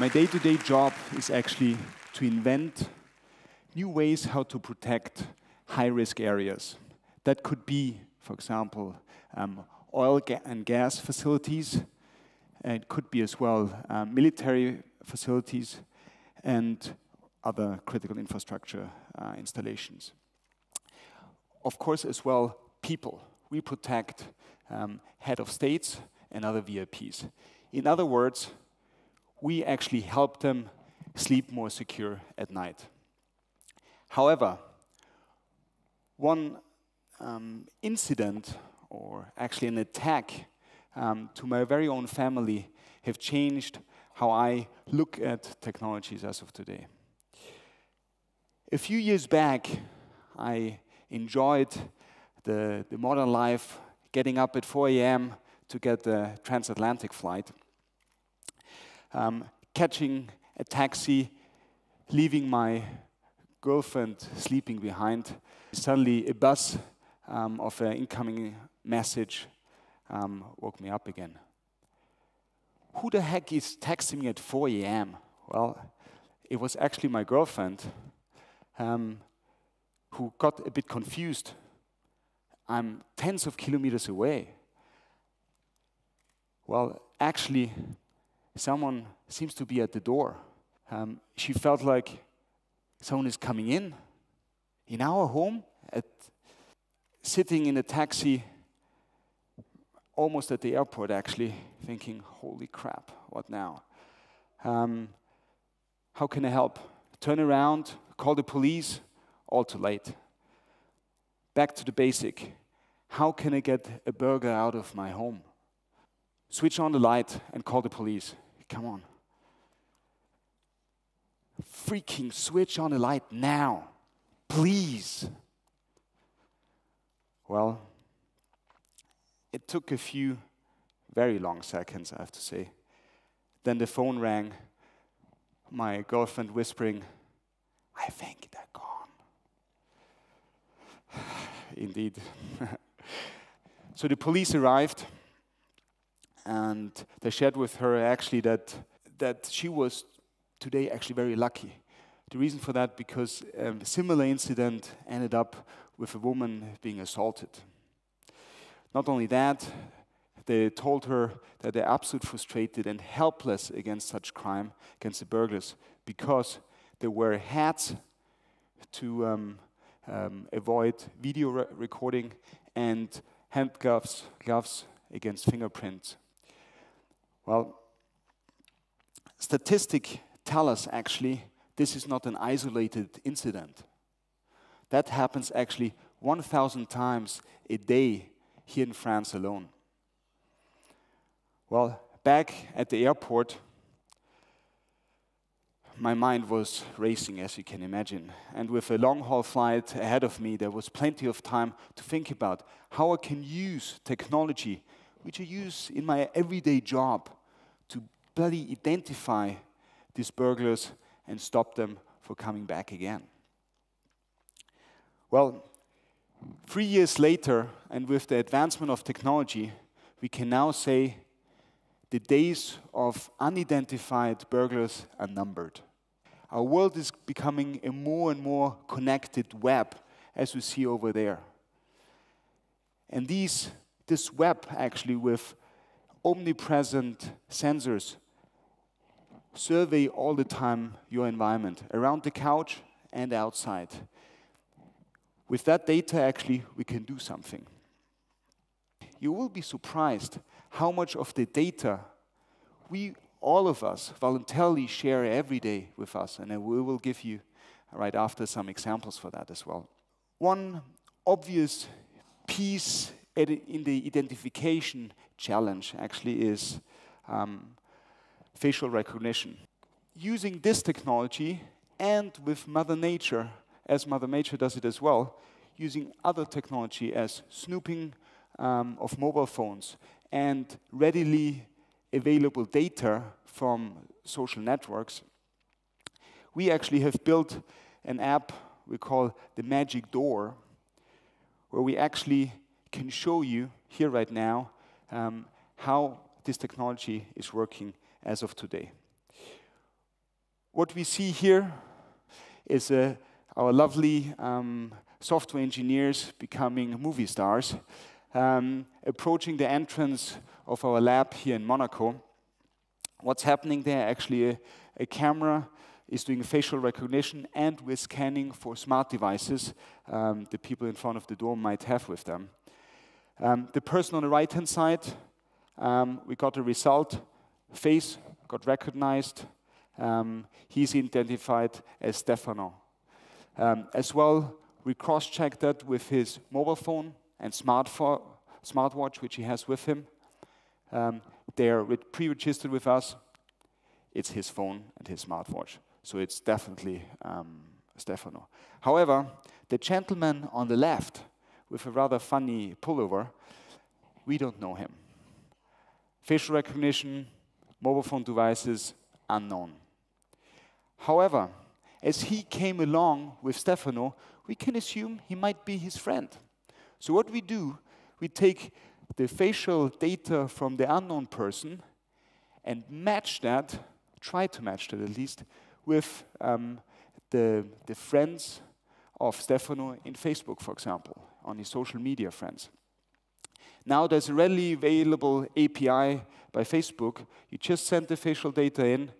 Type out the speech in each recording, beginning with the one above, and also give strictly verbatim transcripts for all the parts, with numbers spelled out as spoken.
My day-to-day job is actually to invent new ways how to protect high-risk areas. That could be, for example, um, oil ga and gas facilities. It could be as well uh, military facilities and other critical infrastructure uh, installations. Of course, as well, people. We protect um, head of states and other V I Ps. In other words, we actually help them sleep more secure at night. However, one um, incident, or actually an attack um, to my very own family, have changed how I look at technologies as of today. A few years back, I enjoyed the, the modern life, getting up at four A M to get the transatlantic flight, um, catching a taxi, leaving my girlfriend sleeping behind. Suddenly, a buzz um, of an incoming message um, woke me up again. Who the heck is texting me at four A M? Well, it was actually my girlfriend um, who got a bit confused. I'm tens of kilometers away. Well, actually, someone seems to be at the door. Um, she felt like someone is coming in, in our home, at, sitting in a taxi, almost at the airport actually, thinking, holy crap, what now? Um, how can I help? Turn around, call the police, all too late. Back to the basic. How can I get a burger out of my home? Switch on the light and call the police. Come on. Freaking switch on the light now. Please. Well, it took a few very long seconds, I have to say. Then the phone rang, my girlfriend whispering, I think they're gone. Indeed. So the police arrived, and they shared with her actually that, that she was today actually very lucky. The reason for that, because um, a similar incident ended up with a woman being assaulted. Not only that, they told her that they're absolutely frustrated and helpless against such crime, against the burglars, because they wear hats to um, um, avoid video re recording and handcuffs, gloves against fingerprints. Well, statistics tell us actually this is not an isolated incident. That happens actually one thousand times a day here in France alone. Well, back at the airport, my mind was racing, as you can imagine. And with a long-haul flight ahead of me, there was plenty of time to think about how I can use technology, which I use in my everyday job, to bloody identify these burglars and stop them from coming back again. Well, three years later, and with the advancement of technology, we can now say the days of unidentified burglars are numbered. Our world is becoming a more and more connected web, as we see over there. And these, this web, actually, with omnipresent sensors, survey all the time your environment, around the couch and outside. With that data, actually, we can do something. You will be surprised how much of the data we, all of us, voluntarily share every day with us, and we will give you, right after, some examples for that as well. One obvious piece in the identification challenge actually is um, facial recognition. Using this technology, and with Mother Nature, as Mother Nature does it as well, using other technology as snooping um, of mobile phones, and readily available data from social networks, we actually have built an app we call the Magic Door, where we actually can show you, here right now, um, how this technology is working as of today. what we see here is uh, our lovely um, software engineers becoming movie stars, um, approaching the entrance of our lab here in Monaco. What's happening there? Actually, a, a camera is doing facial recognition, and we're scanning for smart devices um, the people in front of the door might have with them. Um, the person on the right-hand side, um, we got a result. Face got recognized. Um, he's identified as Stefano. Um, as well, we cross-checked that with his mobile phone and smartphone, smartwatch, which he has with him. Um, they're pre-registered with us. It's his phone and his smartwatch. So it's definitely um, Stefano. However, the gentleman on the left with a rather funny pullover, we don't know him. Facial recognition, mobile phone devices, unknown. However, as he came along with Stefano, we can assume he might be his friend. So what we do, we take the facial data from the unknown person and match that, try to match that at least, with um, the, the friends of Stefano in Facebook, for example, on his social media friends. Now there's a readily available A P I by Facebook. You just send the facial data in,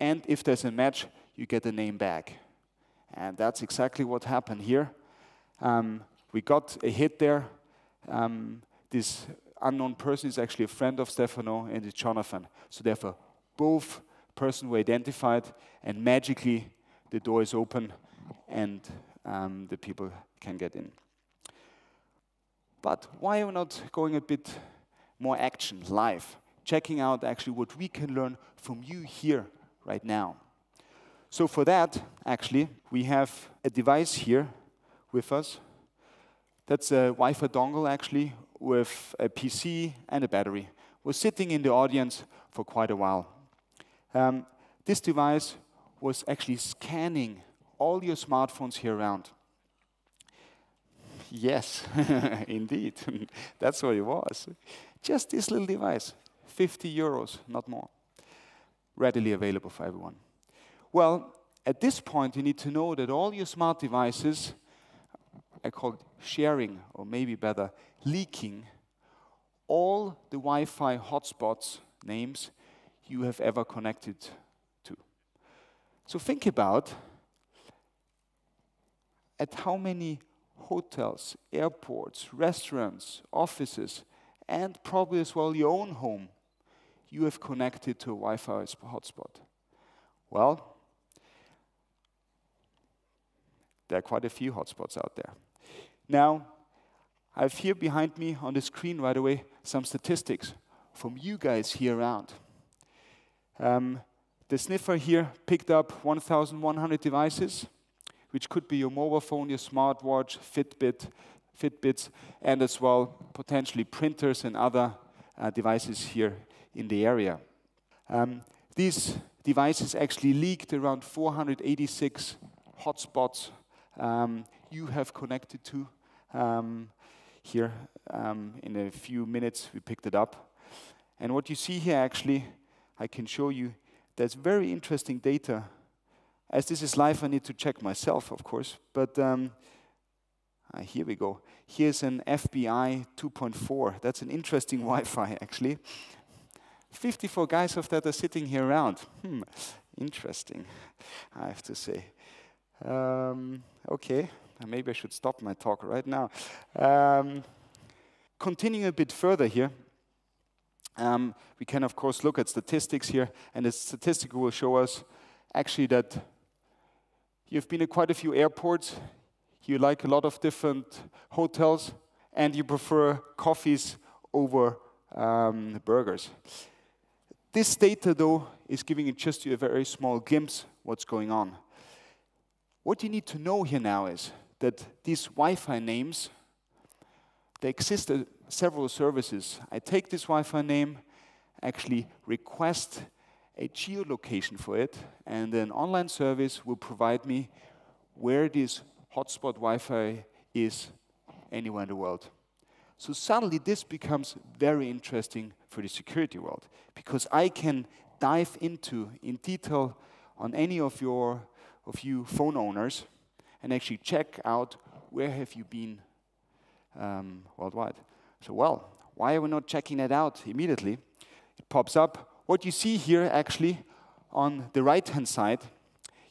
and if there's a match, you get a name back. And that's exactly what happened here. Um, we got a hit there. Um, this unknown person is actually a friend of Stefano, and it's Jonathan. So therefore, both persons were identified, and magically, the door is open, and um, the people can get in. But why are we not going a bit more action, live, checking out actually what we can learn from you here right now? So for that, actually, we have a device here with us. That's a Wi-Fi dongle, actually, with a P C and a battery. We're sitting in the audience for quite a while. Um, this device was actually scanning all your smartphones here around. Yes, indeed. That's what it was. Just this little device, fifty euros, not more. Readily available for everyone. Well, at this point, you need to know that all your smart devices, I call it sharing, or maybe better, leaking, all the Wi-Fi hotspots names you have ever connected to. So think about at how many hotels, airports, restaurants, offices, and probably as well your own home, you have connected to a Wi-Fi hotspot. Well, there are quite a few hotspots out there. Now, I have here behind me on the screen right away some statistics from you guys here around. Um, the sniffer here picked up one thousand one hundred devices, which could be your mobile phone, your smartwatch, Fitbit, Fitbits, and as well potentially printers and other uh, devices here in the area. Um, these devices actually leaked around four hundred eighty-six hotspots um, you have connected to. Um, here, um, in a few minutes, we picked it up. And what you see here, actually, I can show you, there's very interesting data. As this is live, I need to check myself, of course. But um, uh, here we go. Here's an F B I two point four. That's an interesting Wi-Fi, actually. fifty-four guys of that are sitting here around. Hmm, interesting, I have to say. Um, OK, maybe I should stop my talk right now. Um, continuing a bit further here, um, we can, of course, look at statistics here. And the statistic will show us actually that you've been at quite a few airports, you like a lot of different hotels, and you prefer coffees over um, burgers. This data, though, is giving you just a very small glimpse what's going on. What you need to know here now is that these Wi-Fi names, they exist at several services. I take this Wi-Fi name, actually request a geolocation for it, and an online service will provide me where this hotspot Wi-Fi is anywhere in the world. So suddenly this becomes very interesting for the security world, because I can dive into in detail on any of your of you phone owners and actually check out where have you been um, worldwide. So, well, why are we not checking that out immediately? It pops up. What you see here, actually, on the right-hand side,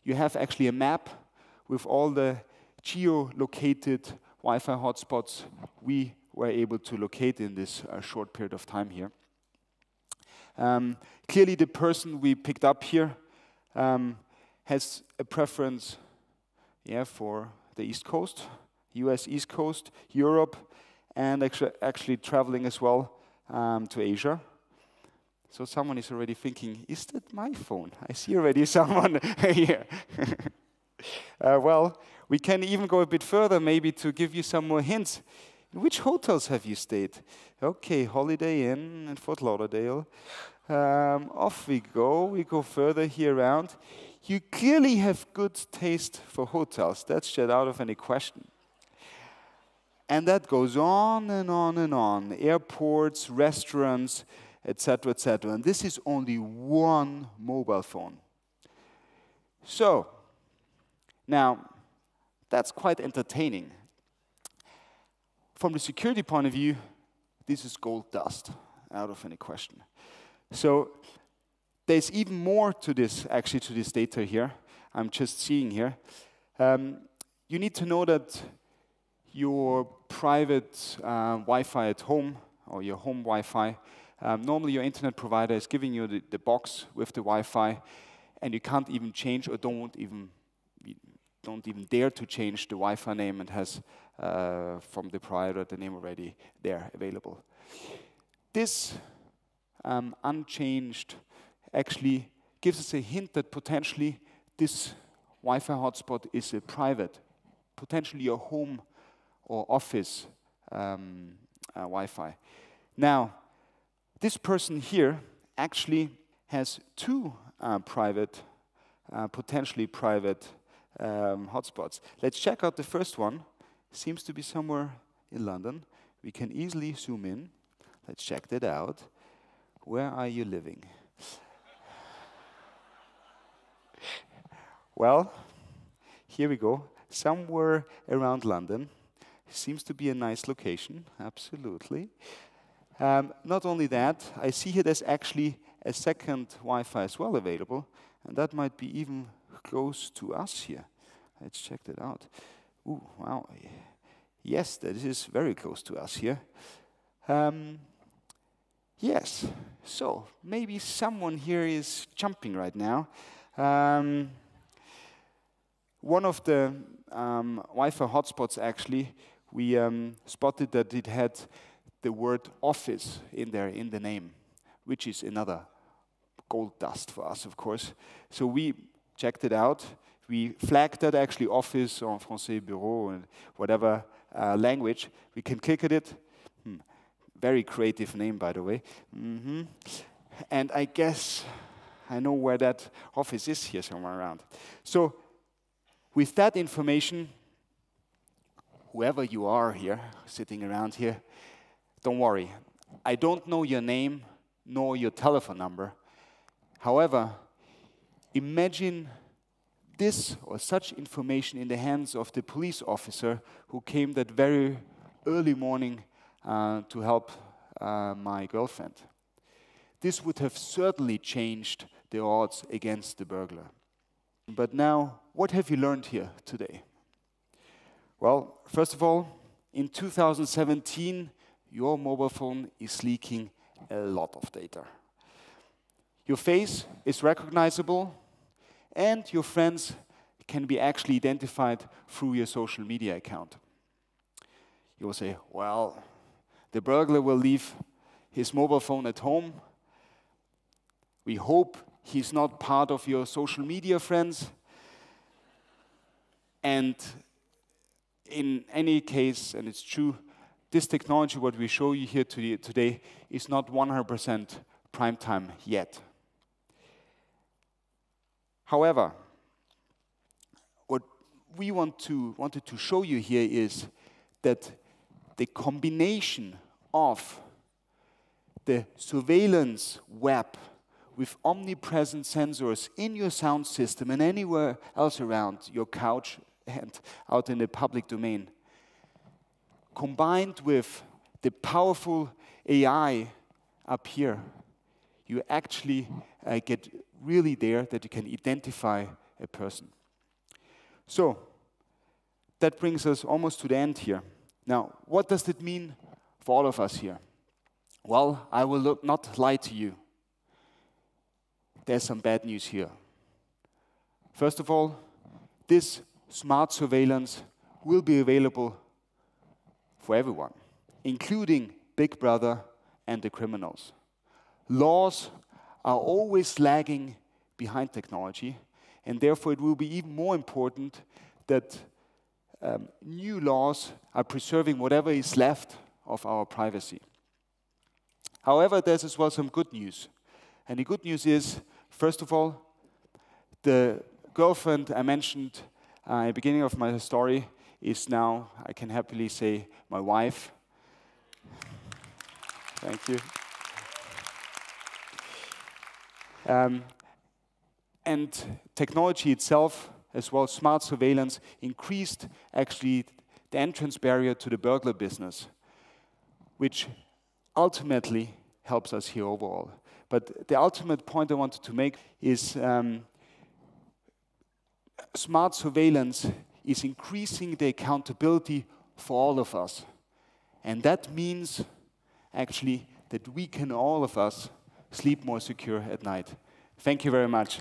you have actually a map with all the geo-located Wi-Fi hotspots we were able to locate in this uh, short period of time here. Um, clearly, the person we picked up here um, has a preference yeah, for the East Coast, U S East Coast, Europe, and actu actually traveling as well um, to Asia. So someone is already thinking, is that my phone? I see already someone here. uh, well, we can even go a bit further, maybe, to give you some more hints. In which hotels have you stayed? Okay, Holiday Inn in Fort Lauderdale. Um, off we go. We go further here around. You clearly have good taste for hotels. That's just out of any question. And that goes on and on and on. Airports, restaurants, et cetera, et cetera. And this is only one mobile phone. So, now, that's quite entertaining. From the security point of view, this is gold dust, out of any question. So there's even more to this, actually, to this data here. I'm just seeing here. Um, you need to know that your private uh, Wi-Fi at home, or your home Wi-Fi, um, normally your internet provider is giving you the, the box with the Wi-Fi, and you can't even change or don't even don't even dare to change the Wi-Fi name and has uh, from the provider the name already there available. This um, unchanged actually gives us a hint that potentially this Wi-Fi hotspot is a private, potentially your home or office um, uh, Wi-Fi. Now, this person here actually has two uh, private, uh, potentially private Um, hotspots. Let's check out the first one. Seems to be somewhere in London. We can easily zoom in. Let's check that out. Where are you living? Well, here we go. Somewhere around London. Seems to be a nice location, absolutely. Um, not only that, I see here there's actually a second Wi-Fi as well available, and that might be even close to us here. Let's check that out. Ooh, wow. Yes, that is very close to us here. Um, yes, so maybe someone here is jumping right now. Um, one of the um, Wi-Fi hotspots, actually, we um, spotted that it had the word office in there in the name, which is another gold dust for us, of course. So we checked it out. We flagged that actually office en français, bureau, and whatever uh, language. We can click at it. Hmm. Very creative name, by the way. Mm-hmm. And I guess I know where that office is here somewhere around. So with that information, whoever you are here, sitting around here, don't worry. I don't know your name nor your telephone number. However, imagine this or such information in the hands of the police officer who came that very early morning uh, to help uh, my girlfriend. This would have certainly changed the odds against the burglar. But now, what have you learned here today? Well, first of all, in two thousand seventeen, your mobile phone is leaking a lot of data. Your face is recognizable, and your friends can be actually identified through your social media account. You will say, well, the burglar will leave his mobile phone at home. We hope he's not part of your social media friends. And in any case, and it's true, this technology, what we show you here today, is not one hundred percent prime time yet. However, what we want to, wanted to show you here is that the combination of the surveillance web with omnipresent sensors in your sound system and anywhere else around your couch and out in the public domain, combined with the powerful A I up here, you actually uh, get really there that you can identify a person. So that brings us almost to the end here. Now, what does that mean for all of us here? Well, I will not lie to you. There's some bad news here. First of all, this smart surveillance will be available for everyone, including Big Brother and the criminals. Laws are always lagging behind technology, and therefore it will be even more important that um, new laws are preserving whatever is left of our privacy. However, there's as well some good news. And the good news is, first of all, the girlfriend I mentioned uh, at the beginning of my story is now, I can happily say, my wife. Thank you. Um, and technology itself, as well as smart surveillance, increased actually the entrance barrier to the burglar business, which ultimately helps us here overall. But the ultimate point I wanted to make is um, smart surveillance is increasing the accountability for all of us. And that means actually that we can all of us sleep more secure at night. Thank you very much.